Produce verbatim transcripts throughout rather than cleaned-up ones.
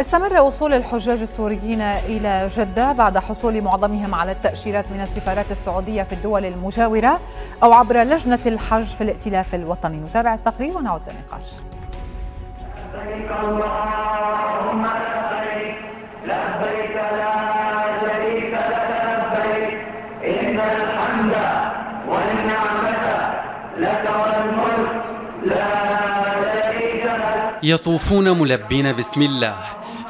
استمر وصول الحجاج السوريين إلى جدة بعد حصول معظمهم على التأشيرات من السفارات السعودية في الدول المجاورة أو عبر لجنة الحج في الائتلاف الوطني. نتابع التقرير ونعود للنقاش. يطوفون ملبين بسم الله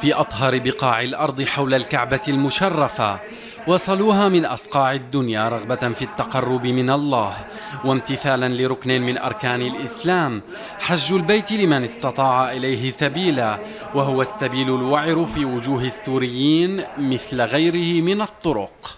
في أطهر بقاع الأرض حول الكعبة المشرفة، وصلوها من أصقاع الدنيا رغبة في التقرب من الله وامتثالا لركن من أركان الإسلام، حج البيت لمن استطاع إليه سبيلا، وهو السبيل الوعر في وجوه السوريين مثل غيره من الطرق.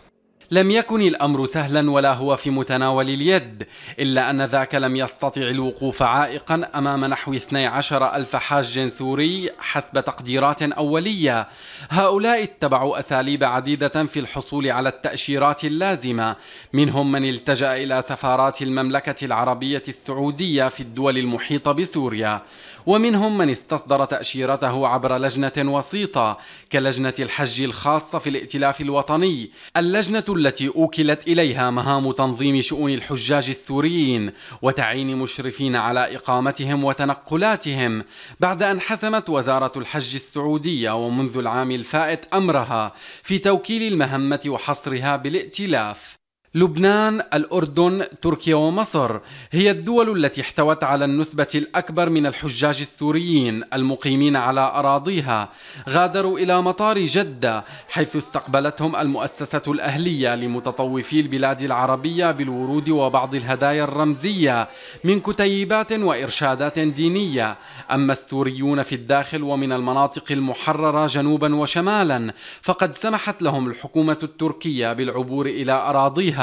لم يكن الأمر سهلا ولا هو في متناول اليد، إلا أن ذاك لم يستطع الوقوف عائقا أمام نحو اثني عشر ألف حاج سوري حسب تقديرات أولية. هؤلاء اتبعوا أساليب عديدة في الحصول على التأشيرات اللازمة، منهم من التجأ إلى سفارات المملكة العربية السعودية في الدول المحيطة بسوريا، ومنهم من استصدر تأشيرته عبر لجنة وسيطة كلجنة الحج الخاصة في الائتلاف الوطني، اللجنة التي أوكلت إليها مهام تنظيم شؤون الحجاج السوريين وتعيين مشرفين على إقامتهم وتنقلاتهم، بعد أن حسمت وزارة الحج السعودية ومنذ العام الفائت أمرها في توكيل المهمة وحصرها بالائتلاف. لبنان، الأردن، تركيا ومصر هي الدول التي احتوت على النسبة الأكبر من الحجاج السوريين المقيمين على أراضيها. غادروا إلى مطار جدة حيث استقبلتهم المؤسسة الأهلية لمتطوفي البلاد العربية بالورود وبعض الهدايا الرمزية من كتيبات وإرشادات دينية. أما السوريون في الداخل ومن المناطق المحررة جنوبا وشمالا فقد سمحت لهم الحكومة التركية بالعبور إلى أراضيها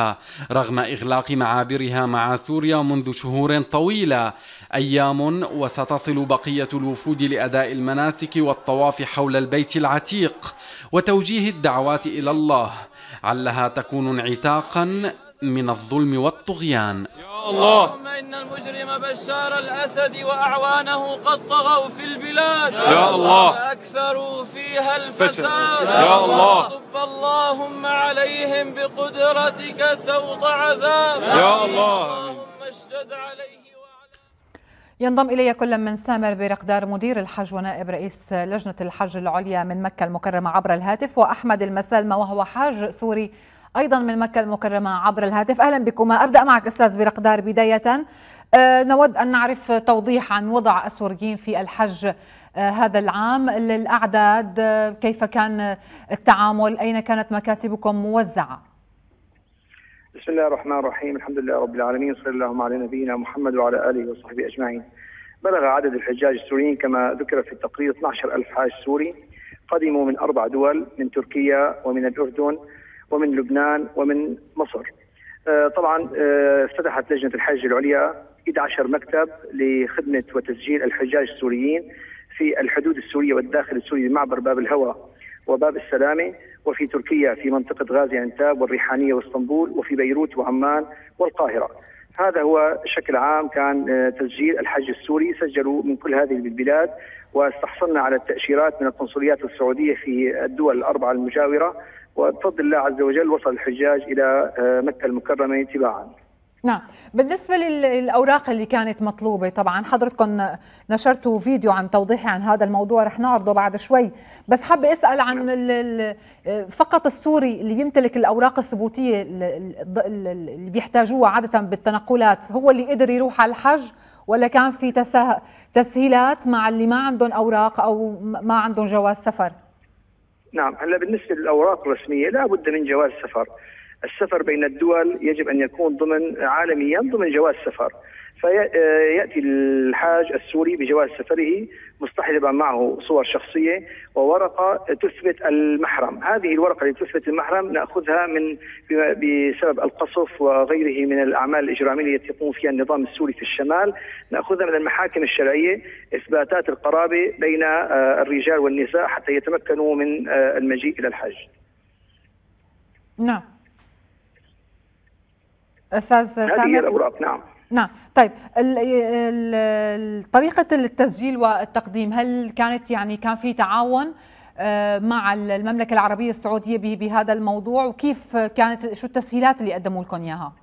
رغم إغلاق معابرها مع سوريا منذ شهور طويلة. أيام وستصل بقية الوفود لأداء المناسك والطواف حول البيت العتيق وتوجيه الدعوات إلى الله، علها تكون انعتاقا من الظلم والطغيان. يا الله، اللهم إن المجرم بشار الأسد وأعوانه قد طغوا في البلاد، يا الله، فأكثروا فيها الفساد، يا الله، صب اللهم عليهم بقدرتك سوط عذاب، يا الله، اللهم اشدد عليه. ينضم إلي كل من سامر برقدار مدير الحج ونائب رئيس لجنة الحج العليا من مكة المكرمة عبر الهاتف، وأحمد المسالمة وهو حاج سوري أيضا من مكة المكرمة عبر الهاتف. أهلا بكما. أبدأ معك أستاذ برقدار، بداية نود أن نعرف توضيح عن وضع السوريين في الحج هذا العام، للأعداد، كيف كان التعامل، أين كانت مكاتبكم موزعة؟ بسم الله الرحمن الرحيم، الحمد لله رب العالمين، صلى الله على نبينا محمد وعلى آله وصحبه أجمعين. بلغ عدد الحجاج السوريين كما ذكر في التقرير اثني عشر ألف حاج سوري، قدموا من أربع دول، من تركيا ومن الأردن ومن لبنان ومن مصر. طبعا افتتحت لجنة الحج العليا أحد عشر مكتب لخدمة وتسجيل الحجاج السوريين في الحدود السورية والداخل السوري بمعبر باب الهوى وباب السلامة، وفي تركيا في منطقة غازي عنتاب والريحانية واسطنبول، وفي بيروت وعمان والقاهرة. هذا هو بشكل عام كان تسجيل الحج السوري، سجلوا من كل هذه البلاد، واستحصلنا على التأشيرات من القنصليات السعودية في الدول الأربعة المجاورة، وبفضل الله عز وجل وصل الحجاج إلى مكة المكرمة تباعا. نعم، بالنسبة للأوراق اللي كانت مطلوبة، طبعا حضرتكم نشرتوا فيديو عن توضيحي عن هذا الموضوع رح نعرضه بعد شوي، بس حابة أسأل عن فقط السوري اللي بيمتلك الأوراق الثبوتية اللي بيحتاجوها عادة بالتنقلات، هو اللي قدر يروح على الحج، ولا كان في تسهيلات مع اللي ما عندهم أوراق أو ما عندهم جواز سفر؟ نعم، هلا بالنسبه للاوراق الرسميه لا بد من جواز سفر. السفر بين الدول يجب ان يكون ضمن عالميا ضمن جواز سفر، فياتي الحاج السوري بجواز سفره مصطحبا معه صور شخصيه وورقه تثبت المحرم. هذه الورقه اللي تثبت المحرم ناخذها من بسبب القصف وغيره من الاعمال الاجراميه التي يقوم فيها النظام السوري في الشمال، ناخذها من المحاكم الشرعيه، اثباتات القرابه بين الرجال والنساء حتى يتمكنوا من المجيء الى الحج. نعم استاذ سامر، هذه الاوراق. نعم نعم، طيب طريقة التسجيل والتقديم، هل كانت يعني كان في تعاون مع المملكة العربية السعودية بهذا الموضوع، وكيف كانت، شو التسهيلات اللي قدموا لكم إياها؟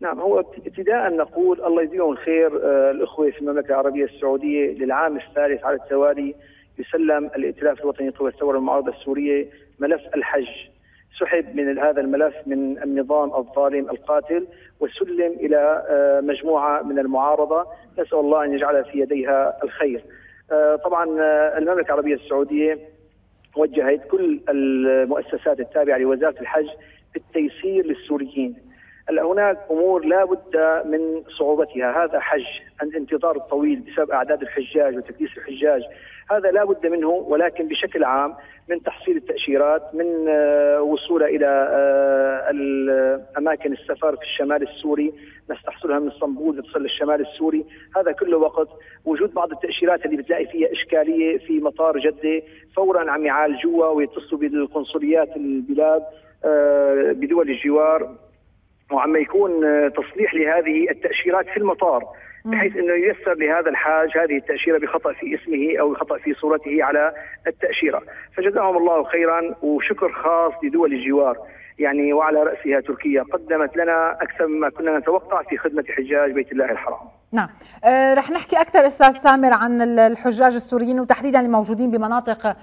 نعم، هو ابتداء نقول الله يجزيهم الخير الأخوة في المملكة العربية السعودية للعام الثالث على التوالي يسلم الائتلاف الوطني قوى الثورة المعارضة السورية ملف الحج، سحب من هذا الملف من النظام الظالم القاتل وسلم إلى مجموعة من المعارضة، نسأل الله أن يجعل في يديها الخير. طبعا المملكة العربية السعودية وجهت كل المؤسسات التابعة لوزارة الحج بالتيسير للسوريين. هناك أمور لا بد من صعوبتها، هذا حج، الانتظار الطويل بسبب أعداد الحجاج وتكديس الحجاج هذا لا بد منه، ولكن بشكل عام من تحصيل التأشيرات، من وصولها إلى أماكن السفر في الشمال السوري، ناس تحصلها من اسطنبول بتصل للشمال السوري، هذا كله وقت. وجود بعض التأشيرات اللي بتلاقي فيها إشكالية في مطار جدة، فورا عم يعالجوها ويتصلوا بالقنصليات البلاد بدول الجوار، وعما يكون تصليح لهذه التأشيرات في المطار بحيث أنه ييسر لهذا الحاج هذه التأشيرة بخطأ في اسمه أو خطأ في صورته على التأشيرة. فجزاهم الله خيرا، وشكر خاص لدول الجوار يعني وعلى رأسها تركيا، قدمت لنا أكثر مما كنا نتوقع في خدمة حجاج بيت الله الحرام. نعم، أه رح نحكي أكثر أستاذ سامر عن الحجاج السوريين وتحديدا الموجودين بمناطق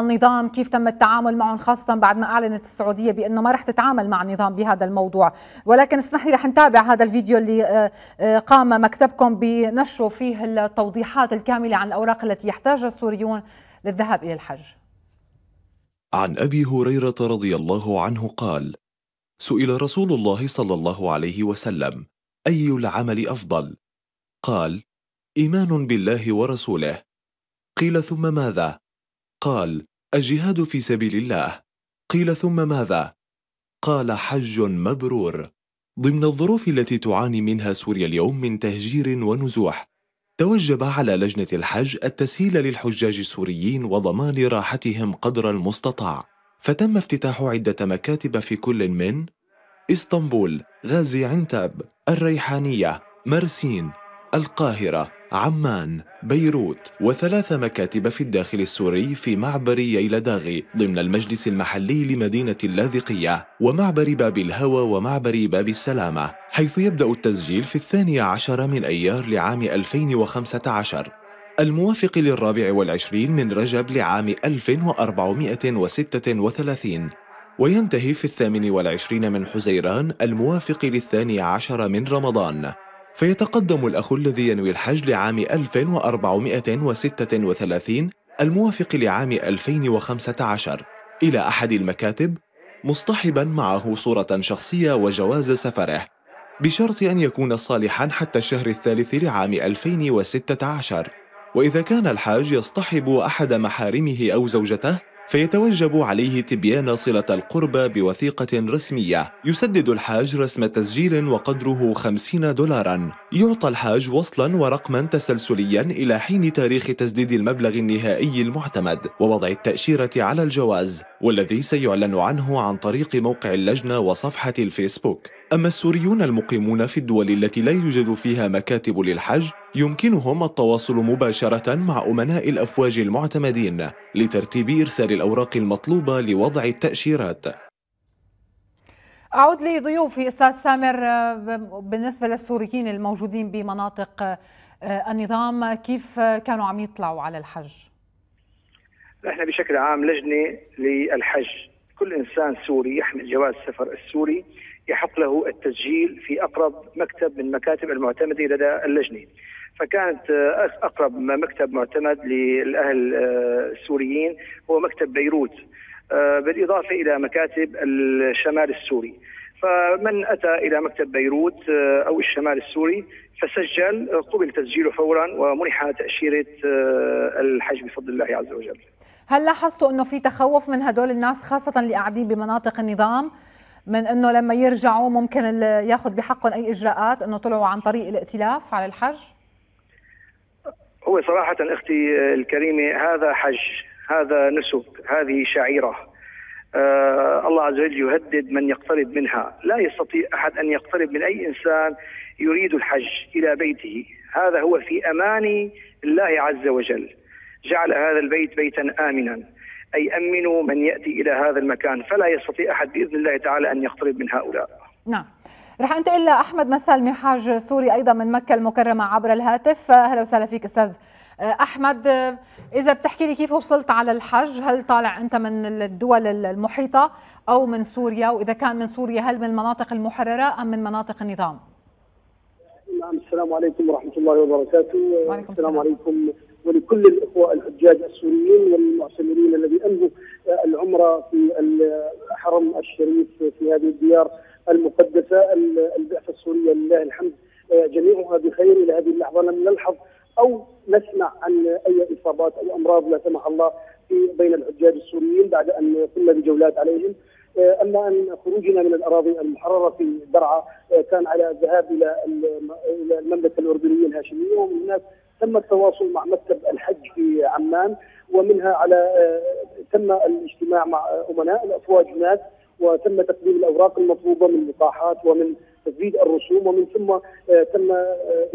النظام، كيف تم التعامل معهم، خاصة بعد ما أعلنت السعودية بأنه ما رح تتعامل مع النظام بهذا الموضوع. ولكن اسمح لي رح نتابع هذا الفيديو اللي قام مكتبكم بنشره فيه التوضيحات الكاملة عن الأوراق التي يحتاجها السوريون للذهاب إلى الحج. عن أبي هريرة رضي الله عنه قال: سئل رسول الله صلى الله عليه وسلم: أي العمل أفضل؟ قال: إيمان بالله ورسوله. قيل: ثم ماذا؟ قال: الجهاد في سبيل الله. قيل: ثم ماذا؟ قال: حج مبرور. ضمن الظروف التي تعاني منها سوريا اليوم من تهجير ونزوح، توجب على لجنة الحج التسهيل للحجاج السوريين وضمان راحتهم قدر المستطاع، فتم افتتاح عدة مكاتب في كل من اسطنبول، غازي عنتاب، الريحانية، مرسين، القاهرة، عمان، بيروت، وثلاث مكاتب في الداخل السوري في معبر ييلداغي ضمن المجلس المحلي لمدينة اللاذقية، ومعبر باب الهوى، ومعبر باب السلامة، حيث يبدأ التسجيل في الثاني عشر من أيار لعام ألفين وخمسة عشر الموافق للرابع والعشرين من رجب لعام ألف وأربعمئة وستة وثلاثين، وينتهي في الثامن والعشرين من حزيران الموافق للثاني عشر من رمضان. فيتقدم الأخ الذي ينوي الحج لعام ألف وأربعمئة وستة وثلاثين الموافق لعام ألفين وخمسة عشر إلى أحد المكاتب مصطحبا معه صورة شخصية وجواز سفره، بشرط أن يكون صالحا حتى الشهر الثالث لعام ألفين وستة عشر. وإذا كان الحاج يصطحب أحد محارمه أو زوجته فيتوجب عليه تبيان صلة القربى بوثيقة رسمية. يسدد الحاج رسم تسجيل وقدره خمسين دولاراً، يعطى الحاج وصلاً ورقماً تسلسلياً إلى حين تاريخ تسديد المبلغ النهائي المعتمد ووضع التأشيرة على الجواز، والذي سيعلن عنه عن طريق موقع اللجنة وصفحة الفيسبوك. أما السوريون المقيمون في الدول التي لا يوجد فيها مكاتب للحج يمكنهم التواصل مباشرة مع أمناء الأفواج المعتمدين لترتيب إرسال الأوراق المطلوبة لوضع التأشيرات. أعود لضيوفي أستاذ سامر، بالنسبة للسوريين الموجودين بمناطق النظام كيف كانوا عم يطلعوا على الحج؟ نحن بشكل عام لجنة للحج، كل إنسان سوري يحمل جواز السفر السوري يحق له التسجيل في أقرب مكتب من مكاتب المعتمدة لدى اللجنة. فكانت أقرب مكتب معتمد للأهل السوريين هو مكتب بيروت، بالإضافة إلى مكاتب الشمال السوري. فمن أتى إلى مكتب بيروت أو الشمال السوري فسجل قبل تسجيله فورا ومنح تأشيرة الحج بفضل الله عز وجل. هل لاحظتوا أنه في تخوف من هدول الناس خاصة اللي قاعدين بمناطق النظام من أنه لما يرجعوا ممكن ياخذ بحقهم أي إجراءات، أنه طلعوا عن طريق الائتلاف على الحج؟ هو صراحة أختي الكريمة هذا حج، هذا نسك، هذه شعيرة، آه الله عز وجل يهدد من يقترب منها. لا يستطيع أحد أن يقترب من أي إنسان يريد الحج إلى بيته، هذا هو في أمان الله عز وجل، جعل هذا البيت بيتا آمنا. أي أمنوا من يأتي إلى هذا المكان، فلا يستطيع أحد بإذن الله تعالى أن يقترب من هؤلاء. نعم، رح أنتقل لأحمد مسالمة حاج سوري أيضا من مكة المكرمة عبر الهاتف. أهلا وسهلا فيك أستاذ أحمد. إذا بتحكي لي كيف وصلت على الحج، هل طالع أنت من الدول المحيطة أو من سوريا؟ وإذا كان من سوريا هل من المناطق المحررة أم من مناطق النظام؟ نعم، السلام عليكم ورحمة الله وبركاته. وعليكم السلام. السلام عليكم ولكل الإخوة الحجاج السوريين والمعتمرين الذي أنهوا العمرة في الحرم الشريف في هذه الديار المقدسة. البعثة السورية لله الحمد جميعها بخير، إلى هذه اللحظة لم نلحظ أو نسمع عن أي إصابات أو أمراض لا سمح الله في بين الحجاج السوريين بعد أن قمنا بجولات عليهم. أما أن خروجنا من الأراضي المحررة في درعا كان على الذهاب إلى إلى المملكة الأردنية الهاشمية، ومن هناك تم التواصل مع مكتب الحج في عمان، ومنها على تم الاجتماع مع أمناء الأفواج هناك، وتم تقديم الأوراق المطلوبة من لقاحات ومن تسديد الرسوم، ومن ثم تم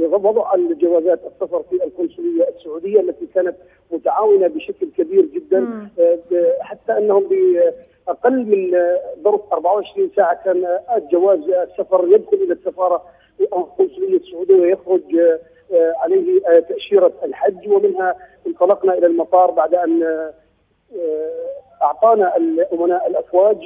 وضع الجوازات السفر في القنصلية السعودية التي كانت متعاونة بشكل كبير جدا، حتى أنهم بأقل من ظرف أربعة وعشرين ساعة كان الجواز السفر يدخل إلى السفارة القنصلية السعودية ويخرج عليه تأشيرة الحج. ومنها انطلقنا إلى المطار بعد أن أعطانا الأمناء الأفواج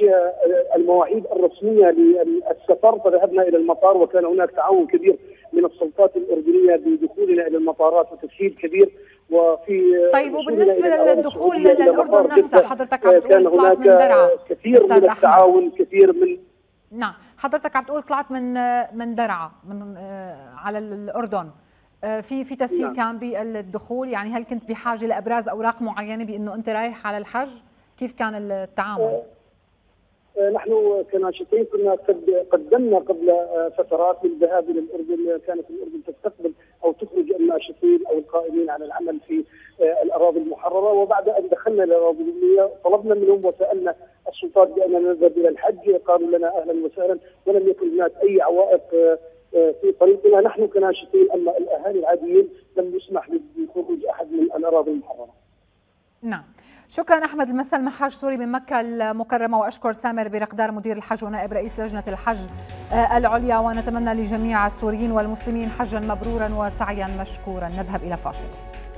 المواعيد الرسمية للسفر، فذهبنا إلى المطار وكان هناك تعاون كبير من السلطات الأردنية بدخولنا إلى المطارات وتسهيل كبير. وفي طيب، وبالنسبة للدخول للأردن نفسها حضرتك عم تقول طلعت من درعا، كثير من التعاون كثير من نعم حضرتك عم تقول طلعت من من درعا من على الأردن، في في تسهيل نعم. كان بالدخول، يعني هل كنت بحاجة لأبراز أوراق معينة بأنه أنت رايح على الحج؟ كيف كان التعامل؟ نحن كناشطين كنا قد قدمنا قبل فترات للذهاب الى الاردن، كانت الاردن تستقبل او تخرج الناشطين او القائمين على العمل في الاراضي المحرره، وبعد ان دخلنا الاراضي الامنيه طلبنا منهم وسالنا السلطات باننا نذهب الى الحج، قالوا لنا اهلا وسهلا ولم يكن هناك اي عوائق في طريقنا نحن كناشطين، اما الاهالي العاديين لم يسمح بخروج احد من الاراضي المحرره. نعم. شكرا أحمد المسالمة حاج سوري من مكة المكرمة، وأشكر سامر برقدار مدير الحج ونائب رئيس لجنة الحج العليا، ونتمنى لجميع السوريين والمسلمين حجا مبرورا وسعيا مشكورا. نذهب إلى فاصل.